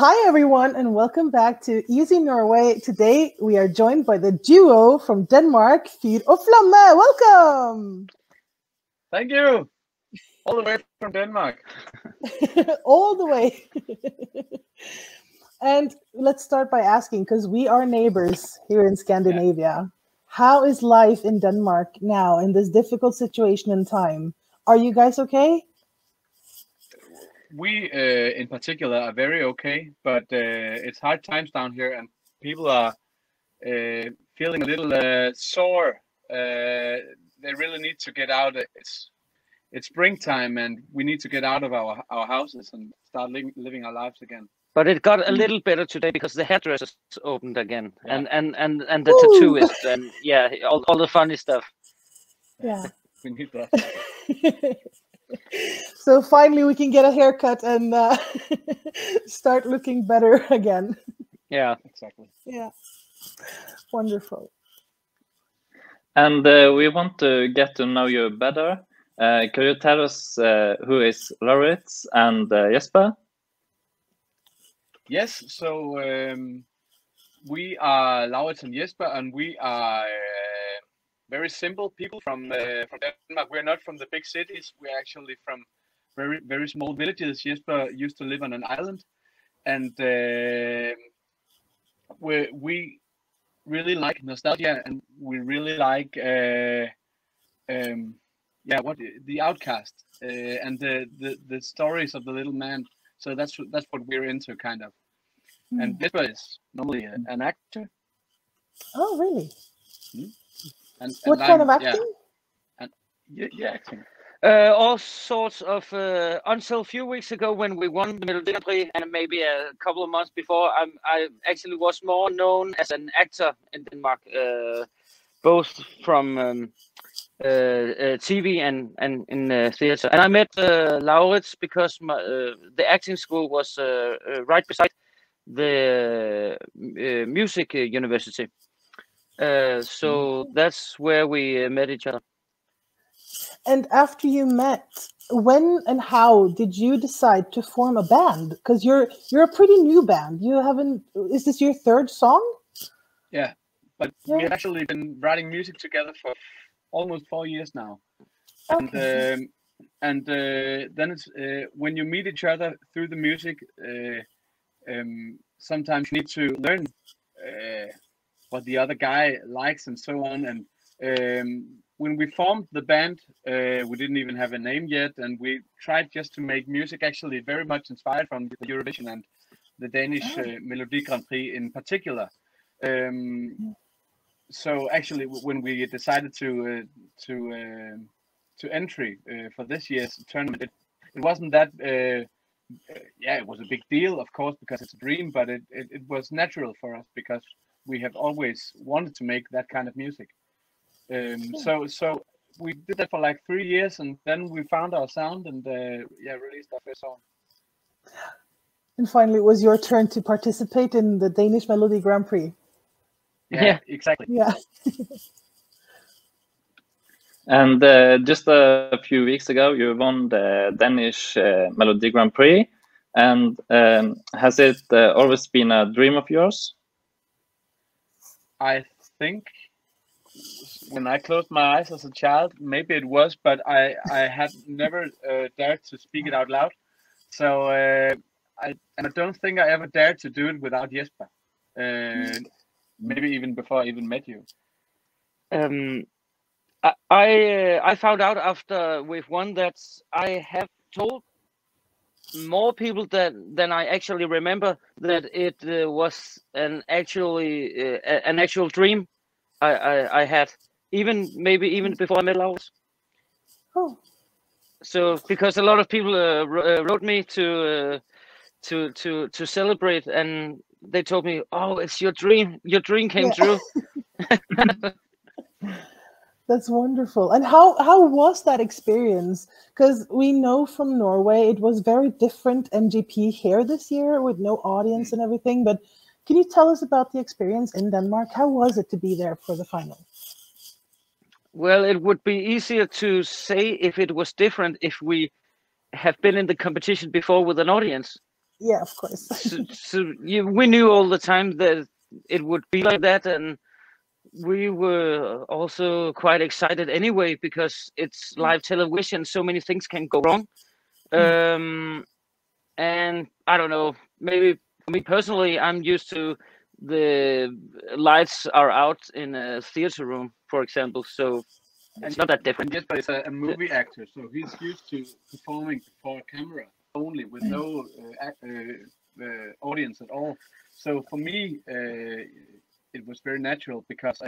Hi, everyone, and welcome back to ESC Norway. Today, we are joined by the duo from Denmark, Fyr og Flamme. Welcome! Thank you. All the way from Denmark. All the way. And let's start by asking, because we are neighbors here in Scandinavia. Yeah. How is life in Denmark now in this difficult situation and time? Are you guys okay? We, in particular, are very okay, but it's hard times down here, and people are feeling a little sore. They really need to get out. It's springtime, and we need to get out of our houses and start living our lives again. But it got a little better today because the hairdressers opened again, yeah. and the tattooist, and yeah, all the funny stuff. Yeah, we need that. So finally we can get a haircut and start looking better again. Yeah, exactly. Yeah, wonderful. And we want to get to know you better. Could you tell us who is Lauritz and Jesper? Yes, so we are Lauritz and Jesper, and we are very simple people from Denmark. We're not from the big cities. We're actually from very, very small villages. Jesper used to live on an island, and we really like nostalgia, and we really like what the outcast and the stories of the little man. So that's what we're into, kind of. Mm. And Jesper is normally an actor. Oh, really? Mm. And what kind of acting? Yeah, acting. All sorts of. Until a few weeks ago, when we won the Melodi Grand Prix, and maybe a couple of months before, I actually was more known as an actor in Denmark, both from TV and in theater. And I met Lauritz because the acting school was right beside the music university. So that's where we met each other. And after you met, when and how did you decide to form a band? Because you're a pretty new band. You haven't. Is this your third song? Yeah, but we've actually been writing music together for almost 4 years now. Okay. And then it's when you meet each other through the music. Sometimes you need to learn what the other guy likes and so on. And when we formed the band, we didn't even have a name yet. And we tried just to make music actually very much inspired from the Eurovision and the Danish Melodi Grand Prix in particular. So actually, when we decided to entry for this year's tournament, it wasn't that, it was a big deal, of course, because it's a dream, but it was natural for us because we have always wanted to make that kind of music. So we did that for like 3 years, and then we found our sound and released our first song. And finally, it was your turn to participate in the Danish Melody Grand Prix. Yeah, exactly. Yeah. And just a few weeks ago, you won the Danish Melody Grand Prix. And has it always been a dream of yours? I think when I closed my eyes as a child, maybe it was, but I had never dared to speak it out loud. So I don't think I ever dared to do it without Jesper. Maybe even before I even met you. I found out after we've won that I have told more people than I actually remember that it was an actual dream I had, even before I met Lauritz. Oh. So because a lot of people wrote me to celebrate, and they told me, "Oh, it's your dream. Your dream came true." That's wonderful. And how was that experience? Because we know from Norway, it was very different MGP here this year with no audience and everything. But can you tell us about the experience in Denmark? How was it to be there for the final? Well, it would be easier to say if it was different if we have been in the competition before with an audience. Yeah, of course. We knew all the time that it would be like that, and we were also quite excited anyway because it's live television. So many things can go wrong. And I don't know, maybe for me personally, I'm used to the lights are out in a theater room, for example. So it's not that different. Yes, but it's a movie actor, so he's used to performing before camera only with no audience at all. So for me, it was very natural because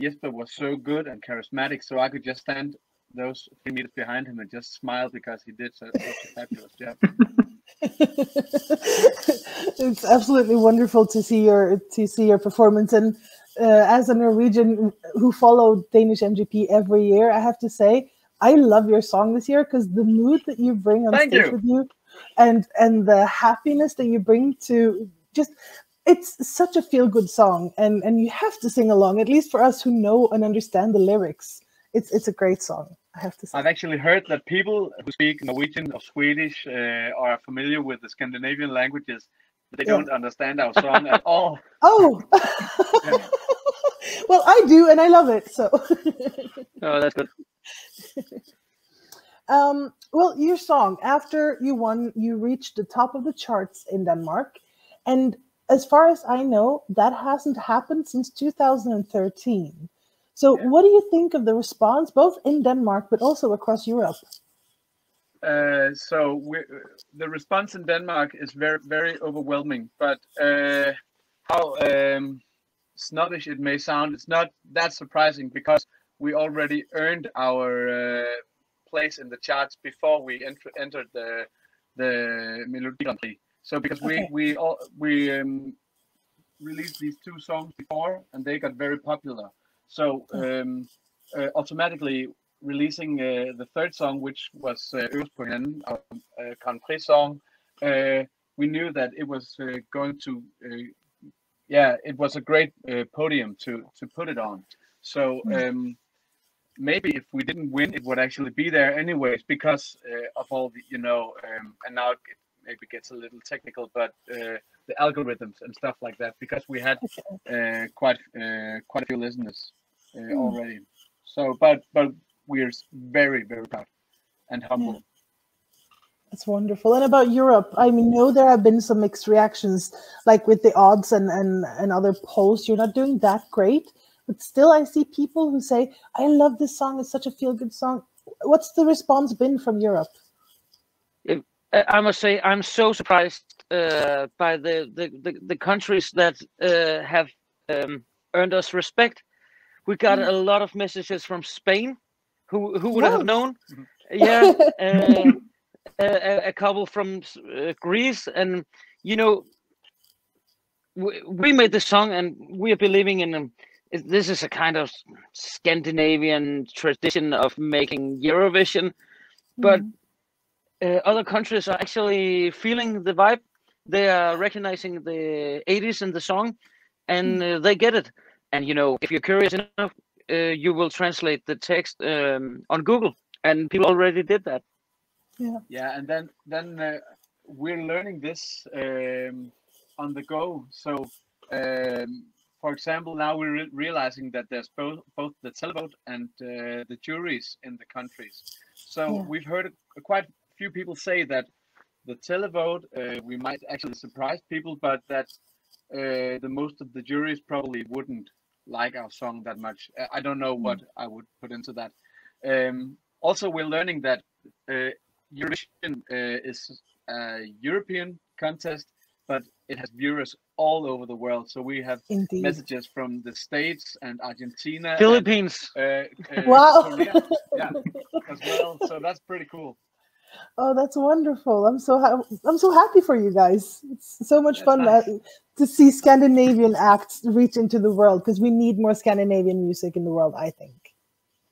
Jesper was so good and charismatic, so I could just stand those 3 meters behind him and just smile because he did such a fabulous job. It's absolutely wonderful to see your performance. And as a Norwegian who followed Danish MGP every year, I have to say I love your song this year because the mood that you bring on stage with you, and the happiness that you bring to just. It's such a feel-good song, and you have to sing along, at least for us who know and understand the lyrics. It's a great song, I have to say. I've actually heard that people who speak Norwegian or Swedish are familiar with the Scandinavian languages. They don't understand our song at all. Oh! Well, I do, and I love it, so... Oh, that's good. Well, your song, after you won, you reached the top of the charts in Denmark, and... as far as I know, that hasn't happened since 2013. So what do you think of the response, both in Denmark, but also across Europe? So the response in Denmark is very, very overwhelming, but how snobbish it may sound, it's not that surprising because we already earned our place in the charts before we entered the Melodi Grand Prix. So because we released these two songs before and they got very popular, so automatically releasing the third song, which was our Grand Prix song, we knew that it was going to, it was a great podium to put it on. So maybe if we didn't win, it would actually be there anyways because of all the, and now. Maybe gets a little technical, but the algorithms and stuff like that, because we had quite a few listeners already. So, but we're very, very proud and humble. Yeah. That's wonderful. And about Europe, I mean, know there have been some mixed reactions, like with the odds and other polls. You're not doing that great, but still, I see people who say, "I love this song. It's such a feel-good song." What's the response been from Europe? I must say I'm so surprised by the countries that have earned us respect. We got a lot of messages from Spain, who would have known? Yeah, a couple from Greece, and you know, we made this song, and we are believing in this is a kind of Scandinavian tradition of making Eurovision, but. Other countries are actually feeling the vibe. They are recognizing the 80s in the song, and they get it. And, you know, if you're curious enough, you will translate the text on Google, and people already did that. Yeah, yeah, and then we're learning this on the go. So, for example, now we're realizing that there's both the televote and the juries in the countries. So we've heard quite... few people say that the televote we might actually surprise people, but that the most of the juries probably wouldn't like our song that much. I don't know what I would put into that. Also, we're learning that Eurovision is a European contest, but it has viewers all over the world. So we have messages from the States and Argentina, Philippines, Korea, as well. So that's pretty cool. Oh, that's wonderful! I'm so happy for you guys. It's so much fun to see Scandinavian acts reach into the world, because we need more Scandinavian music in the world, I think.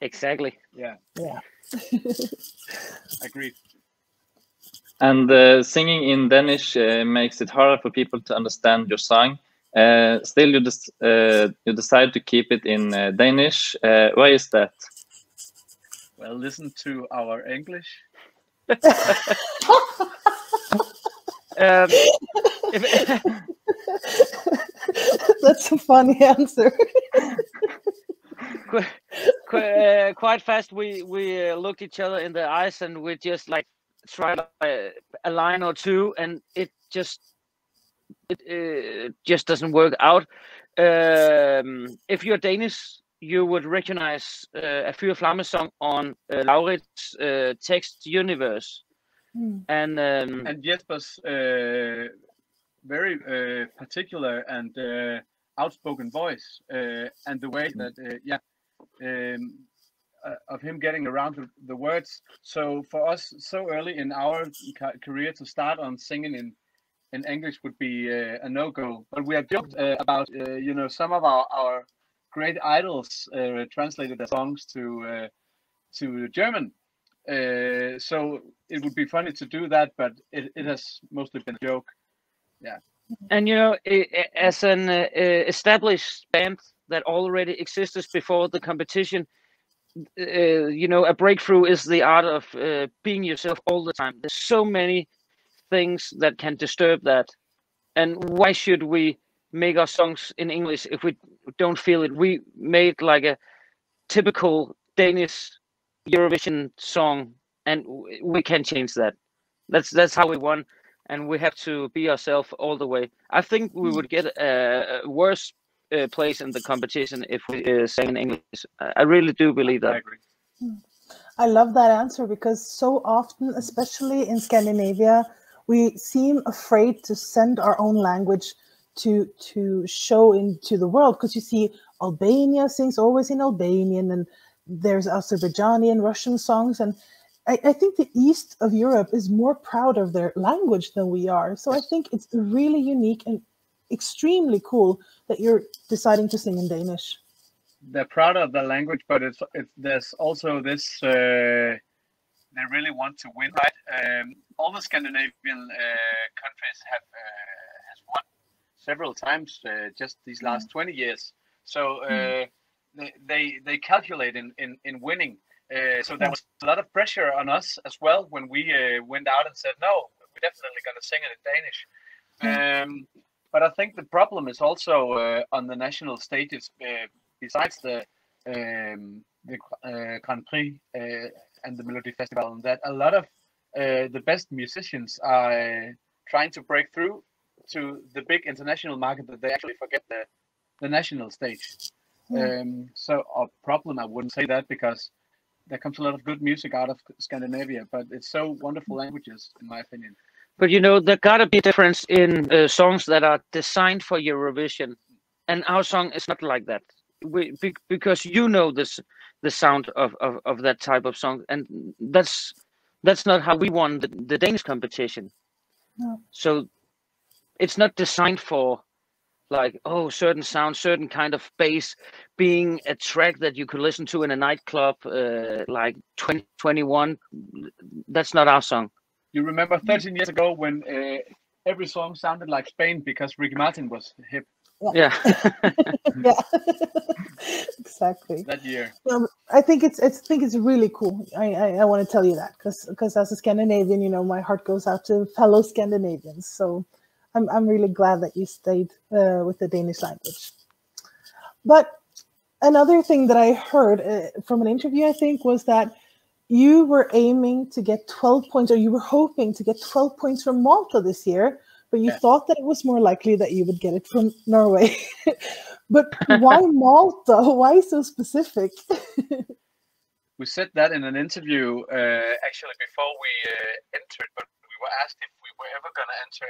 Exactly. Yeah. Yeah. Agreed. And singing in Danish makes it harder for people to understand your song. Still, you decide to keep it in Danish. Why is that? Well, listen to our English. That's a funny answer. Quite fast, we looked each other in the eyes, and we just like tried a line or two, and it just doesn't work out. If you're Danish, you would recognize a Fyr og Flamme song on Laurit's text universe. Mm. And Jesper's very particular and outspoken voice, and the way that of him getting around the words. So for us, so early in our career, to start on singing in English would be a no-go. But we have joked about you know, some of our great idols translated their songs to German. So it would be funny to do that, but it has mostly been a joke. Yeah. And you know, as an established band that already existed before the competition, you know, a breakthrough is the art of being yourself all the time. There's so many things that can disturb that, and why should we make our songs in English if we don't feel it? We made like a typical Danish Eurovision song, and we can change that. That's how we won. And we have to be ourselves all the way. I think we would get a worse place in the competition if we sang in English. I really do believe that. I agree. I love that answer, because so often, especially in Scandinavia, we seem afraid to send our own language to show into the world. Because you see, Albania sings always in Albanian, and there's Azerbaijani and Russian songs, and I think the east of Europe is more proud of their language than we are. So I think it's really unique and extremely cool that you're deciding to sing in Danish. They're proud of their language, but there's also this, they really want to win, right? All the Scandinavian countries has won several times just these last 20 years. So they calculate in winning. So there was a lot of pressure on us as well when we went out and said, no, we're definitely going to sing it in Danish. But I think the problem is also on the national stages, besides the Grand Prix and the Melody Festival, and that a lot of the best musicians are trying to break through to the big international market, that they actually forget the national stage. So a problem, I wouldn't say that, because there comes a lot of good music out of Scandinavia, but it's so wonderful languages, in my opinion. But you know, there gotta be a difference in songs that are designed for Eurovision, and our song is not like that. Because you know this, the sound of that type of song, and that's not how we won the Danish competition. No. So it's not designed for, like, oh, certain sound, certain kind of bass being a track that you could listen to in a nightclub, like 2021. That's not our song. You remember 13 years ago when every song sounded like Spain because Ricky Martin was hip. Yeah. Yeah. Exactly. That year. I think it's really cool. I want to tell you that, because as a Scandinavian, you know, my heart goes out to fellow Scandinavians. So I'm really glad that you stayed with the Danish language. But another thing that I heard from an interview, I think, was that you were aiming to get 12 points, or you were hoping to get 12 points from Malta this year, but you thought that it was more likely that you would get it from Norway. But why Malta? Why so specific? We said that in an interview, actually, before we entered, but we were asked if we were ever going to enter,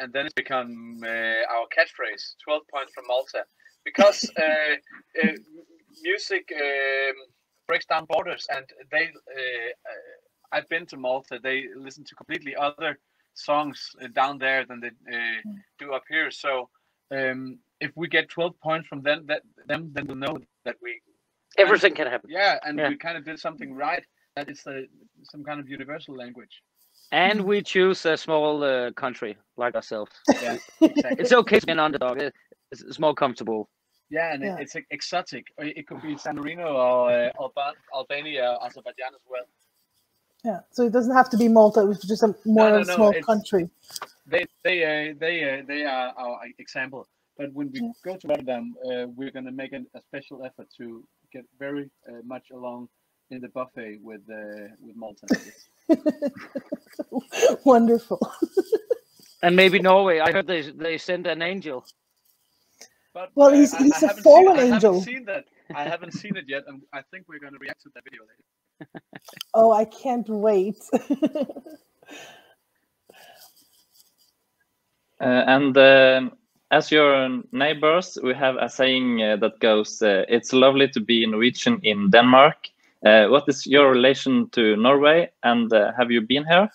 and then it's become our catchphrase, 12 points from Malta, because music breaks down borders, and they I've been to Malta. They listen to completely other songs down there than they do up here. So if we get 12 points from them, then we'll know that everything can happen. Yeah, and we kind of did something right, that it's some kind of universal language. And we choose a small country like ourselves. Yeah, exactly. It's okay to be an underdog. It's more comfortable. Yeah, and it's exotic. It could be San Marino or Albania, Azerbaijan as well. Yeah, so it doesn't have to be Malta, which is just a more small country. They are our example. But when we go to Rotterdam, we're going to make a special effort to get very much along in the buffet with Malta. Wonderful. And maybe Norway. I heard they sent an angel. But, well, he's a fallen angel. I haven't seen that. I haven't seen it yet, and I think we're going to react to that video later. Oh, I can't wait. As your neighbors, we have a saying that goes, it's lovely to be Norwegian in Denmark. What is your relation to Norway, and have you been here?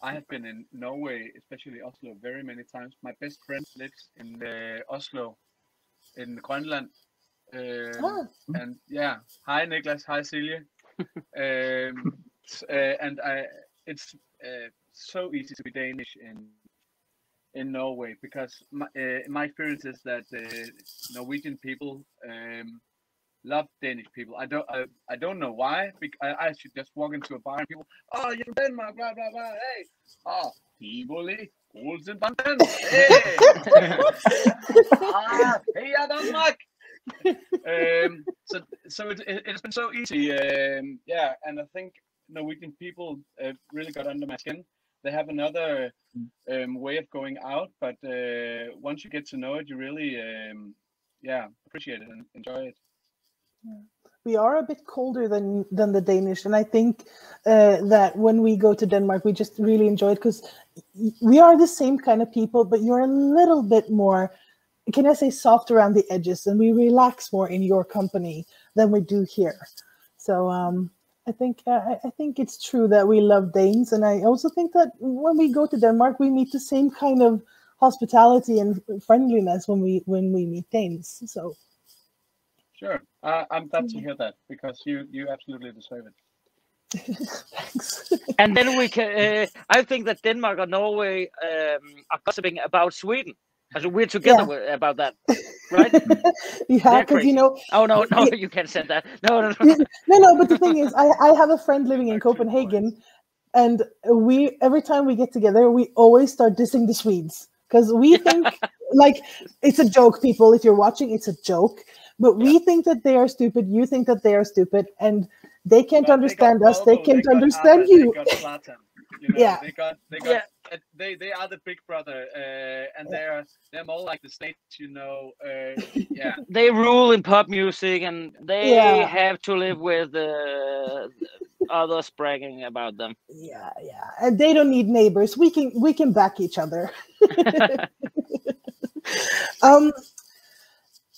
I have been in Norway, especially Oslo, very many times. My best friend lives in Oslo, in Grønland. And yeah, hi Nicklas, hi Celia. It's so easy to be Danish in Norway, because my experience is that Norwegian people love Danish people. I don't know why. I should just walk into a bar and people, oh, you're from Denmark, blah blah blah. Hey, oh, Tivoli. Olsen Banden. Hey, hey, Denmark. So it's been so easy, yeah, and I think Norwegian people really got under my skin. They have another way of going out, but once you get to know it, you really appreciate it and enjoy it. Yeah. We are a bit colder than the Danish, and I think that when we go to Denmark, we just really enjoy it, because we are the same kind of people, but you're a little bit more, can I say, soft around the edges, and we relax more in your company than we do here. So I think it's true that we love Danes, and I also think that when we go to Denmark, we meet the same kind of hospitality and friendliness when we meet Danes. So sure, I'm glad to hear that, because you absolutely deserve it. Thanks. And then we can. I think that Denmark or Norway are gossiping about Sweden. So we're together about that, right? Yeah, because you know. Oh no, you can't say that. No. But the thing is, I have a friend living in Copenhagen, and we every time we get together, we always start dissing the Swedes, because we think like it's a joke. People, if you're watching, it's a joke. But we think that they are stupid. You think that they are stupid, and they can't understand us. They can't understand you. You know, yeah, they are the big brother, and they're more like the States, you know. Yeah, they rule in pop music, and they have to live with others bragging about them. Yeah, yeah, and they don't need neighbors. We can back each other.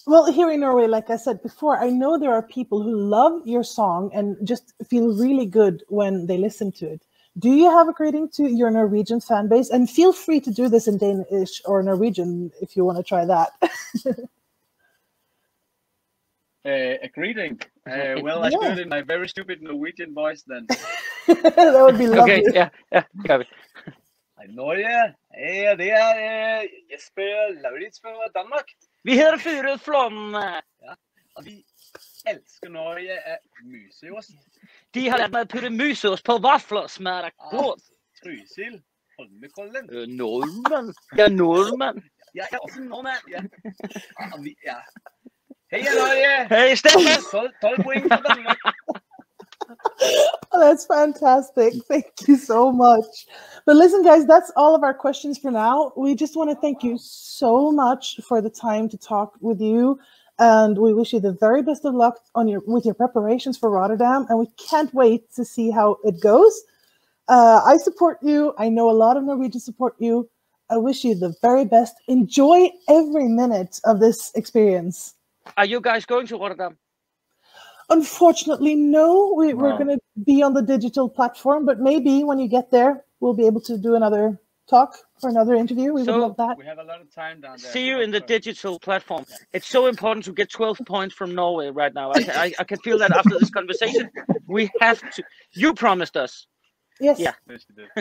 Well, here in Norway, like I said before, I know there are people who love your song and just feel really good when they listen to it. Do you have a greeting to your Norwegian fan base? And feel free to do this in Danish or Norwegian if you want to try that. A greeting? Well, I do it in my very stupid Norwegian voice then. That would be lovely. Okay, yeah. Norge, det Jesper Laurits fra Danmark. Vi hedder Fyr og Flamme. Vi elsker Norge museost. De har lært meg å putte museost på vafler, smaker godt. Trusil, Holmenkollen. Nordmenn. Ja, nordmenn. Ja, jeg også nordmenn. Ja. Hei, Norge. Hei, Steffen. 12 poeng for Danmark. Oh, that's fantastic. Thank you so much. But listen, guys, that's all of our questions for now. We just want to thank you so much for the time to talk with you. And we wish you the very best of luck with your preparations for Rotterdam. And we can't wait to see how it goes. I support you. I know a lot of Norwegians support you. I wish you the very best. Enjoy every minute of this experience. Are you guys going to Rotterdam? Unfortunately, no. We're going to be on the digital platform, but maybe when you get there, we'll be able to do another talk for another interview. We would love that. We have a lot of time down there. See you in the digital platform. It's so important to get 12 points from Norway right now. I can feel that after this conversation. We have to. You promised us. Yes. Yeah.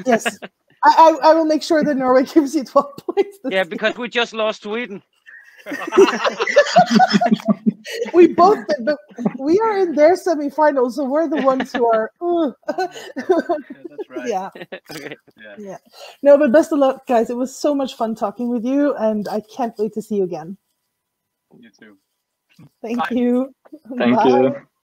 Yes. I will make sure that Norway gives you 12 points. Yeah, because we just lost Sweden. We both did, but we are in their semifinals, so we're the ones who are. That's right. Yeah. Okay. Yeah. Yeah. No, but best of luck, guys. It was so much fun talking with you, and I can't wait to see you again. You too. Thank you. Bye. Thank you.